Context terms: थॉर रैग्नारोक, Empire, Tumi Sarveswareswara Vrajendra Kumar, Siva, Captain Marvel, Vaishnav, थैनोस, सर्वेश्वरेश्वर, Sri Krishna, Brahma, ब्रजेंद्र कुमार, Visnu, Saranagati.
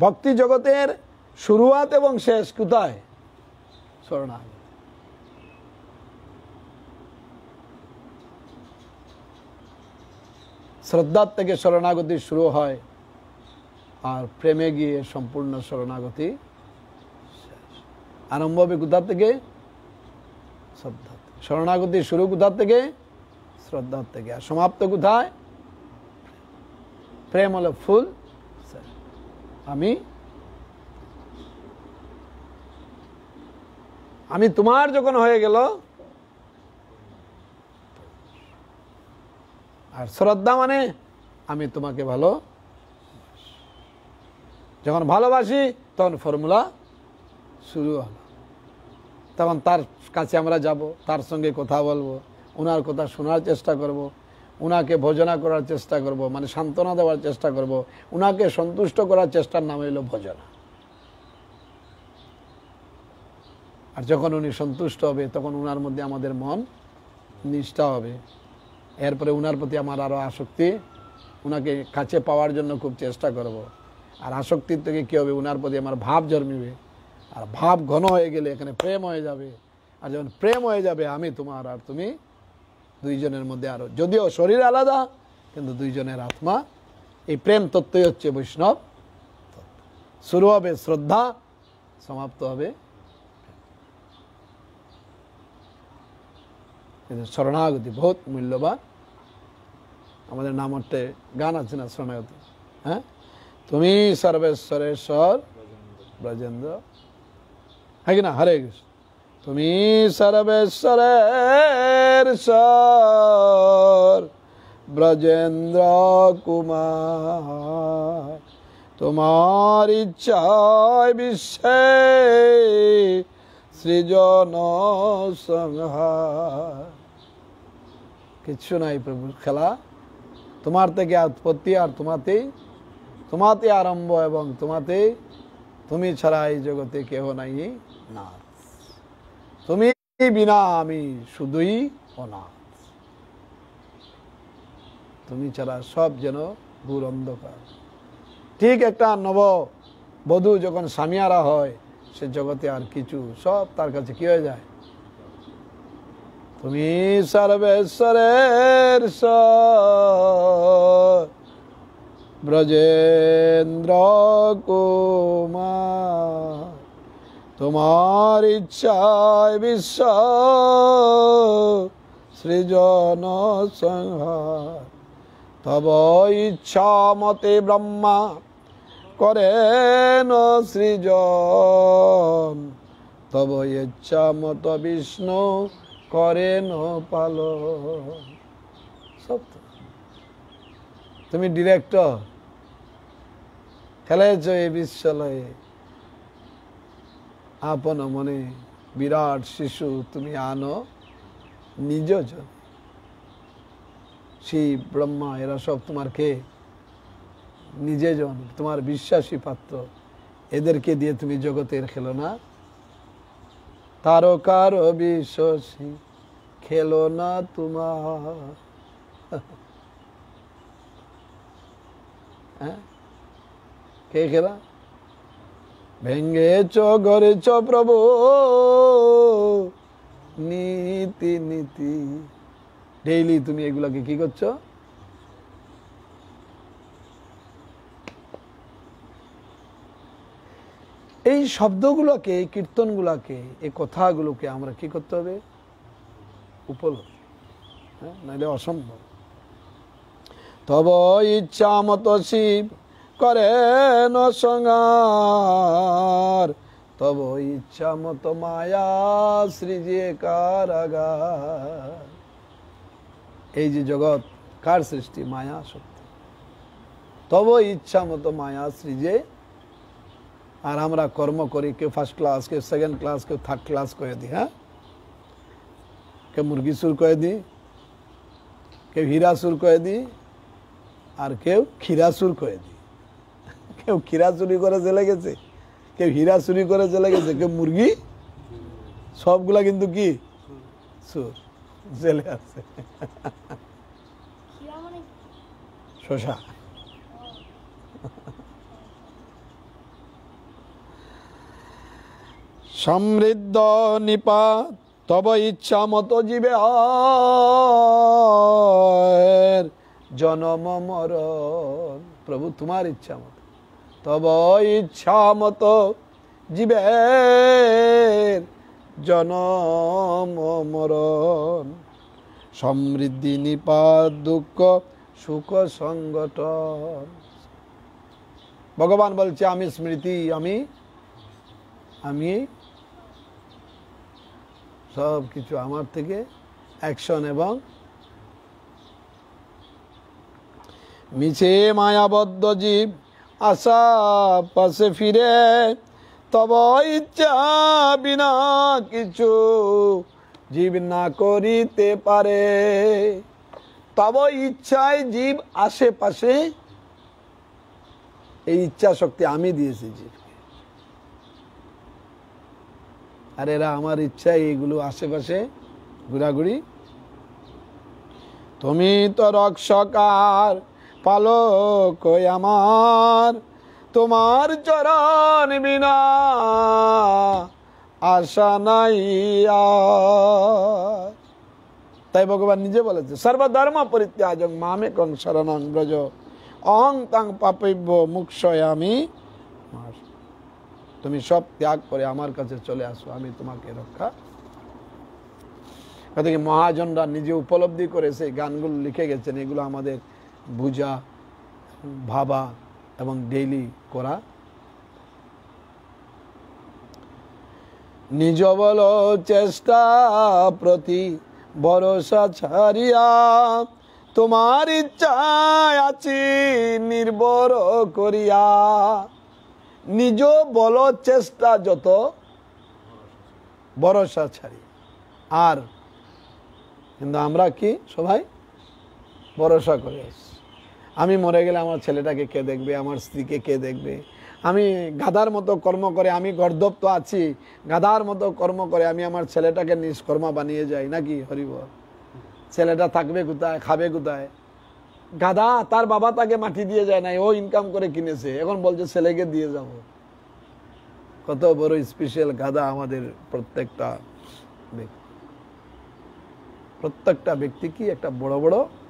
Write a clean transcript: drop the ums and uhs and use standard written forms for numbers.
भक्ति जगतेर शुरुआत एवं शेष कोथाय शरणागति श्रद्धार थेके शरणागति शुरू हय और प्रेमे गिये सम्पूर्ण शरणागति आरम्भ हबे कोथार थेके श्रद्धा शरणागति शुरू कोथार थेके श्रद्धार थेके आर समाप्त कोथाय प्रेम हलो फुल तुम्हार जखन हो गेल आर श्रद्धा माने आमी तुम्हें भलो जखन भालोबासी तखन फर्मुला शुरू हलो तखन तार काछे आमरा जाबो तार संगे कथा बोलबो उनार कथा शोनार चेष्टा करबो उनाके भजना करार चेष्टा करब माने सान्त्वना देवार चेष्टा करब उनाके सन्तुष्ट करार चेष्टार नाम हलो भजना और जखन उनी सन्तुष्ट हबे तखन उनार मध्ये आमादेर मन निष्ठा हबे एरपरे उनार प्रति आमार आरो आसक्ति उनाके काछे पावार जन्य खूब चेष्टा करब और आसक्तिर थेके कि हबे उनार प्रति आमार भाव जन्मिबे और भाव घन हये गेले एखाने प्रेम हये जाबे और जखन प्रेम हये जाबे आमी तुम्हार आर तुमी दुइजनेर मध्ये आरो यदिओ शरीर आलादा किन्तु दुइजनेर आत्मा ए प्रेम तत्त्वई हच्छे वैष्णव शुरू हबे श्रद्धा समाप्त हबे शरणागति बहुत मूल्यवान हमारे नाम गान आज ना शरणागति हाँ तुमी सर्वेश्वरेश्वर ब्रजेंद्र है कि ना हरे कृष्ण तुमी सर्वेश्वरेश्वर ब्रजेंद्र कुमार तुम्हारी इच्छा विषय सृजन संहार किच्छु नाई प्रभु खेला तुम्हार थेके उत्पत्ति और तुम्हाते आरम्भ एवं तुम्हाते तुमी छाड़ा ए जगते केह नाई नाथ तुमी बिना आमी शुधुई अनाथ तुमी छाड़ा सब जेन दूर अंधकार ठीक एकटा नव बधू जखन सामियारा हय से जगते और किचू सब तार काछे कि हो जाए तुमी सर्वेश्वरेश्वर ब्रजेंद्र कुमार तुम्हारी इच्छा विश्व सृजन संहार तब इच्छा मते ब्रह्मा करेन सृजन तब इच्छा मत विष्णु करेन पालन सब तुम डायरेक्ट खेलेছ ए विश्वलये आपन मने विराट शिशु तुम आनो निज जन शिव ब्रह्मा एरा सब तुम्हार के निजे जन तुम्हार विश्वासी पात्र एदर के दिए तुम जगतेर खेलना तारो कारो विश्वासी खेलना तुम्हार के खेला भेंगे चो गरे चो प्रभु नीति नीति डेली तुम एगुला के की करछो এই শব্দগুলোকে কীর্তনগুলোকে এই কথাগুলোকে আমরা কি করতে হবে উপলব্ধি হ্যাঁ নাইলে অসম্ভব তব ইচ্ছা মত শিব করেন সংহার তব ইচ্ছা মত মায়া সৃজে কারাগার এই যে জগৎ কার সৃষ্টি মায়া শক্তি তব ইচ্ছা মত মায়া সৃজে और हमारा कर्म करी के फर्स्ट क्लास के सेकेंड क्लास के थर्ड क्लास कह दी हाँ के मुर्गी सुर कह दी के हीरा सुर कह दी और क्यों खीरा सुर कह दी क्यों खीरा चुरी कर चले गए क्यों हीरा चुरी कर चले गए क्यों मुर्गी सबगुला किन्तु की सुर चले आसे शोषा समृद्ध निपा तब इच्छा मत जीवे जन्म मरण प्रभु तुम्हार इच्छा मत तब इच्छा मत जीवे जन्म मरण समृद्धि निपात दुख सुख संगठन भगवान बोलते आमी स्मृति आमी आमी सब किछु आमार थेके एक्शन एवं मिछे मायाबद्ध जीव आशा पाशे फिरे तब इच्छा बिना किछु जीव ना करिते पारे तब इच्छाय जीव आशे पाशे इच्छा शक्ति आमी दिएछि जीव और एरा आमार इच्छा एगुलो आशेपाशे घुराघुरी तुमी तो रक्षकार पालक आमार तुमार चरण बिना आशा नाई ताई भगवान निजे बोलेछे सर्वधर्म परित्याजं मामेकं शरणं व्रज अहं तां पापेभ्यो मोक्षयामि तुम सब त्याग करे आमार काछे चले आसो आमी तुम्हाके रक्षा कतकी महाजनरा निजे उपलब्धि करेछे गानगुलो लिखे गेछेन एगुलो आमादेर बुझा भाबा एवं डेली करा निज बल चेष्टा प्रति भरोसा छाड़िया तुम्हार इच्छा आछि निर्भर करिया निज बल चेष्टा जत भरोसा छाड़ी आर किन्तु आमरा कि सबाई भरोसा करि आमी मरे गेले आमार छेलेटाके के देखबे आमार स्त्रीके के देखबे आमी गाधार मतो कर्म करे आमी गर्दब तो आछि गाधार मतो कर्म करे आमी आमार छेलेटाके निष्कर्मा बानिये जाई नाकि हरिबल छेलेटा थाकबे कोथाय खाबे कोथाय गाधा तार बाबा ताके माटी दिए जाए ना ओ इनकाम करे किनेछे एखन बोलछे छेलेके दिए जाबो कत बड़ो स्पेशल गाधा आमादेर प्रत्येकटा व्यक्ति की एक बड़ बड़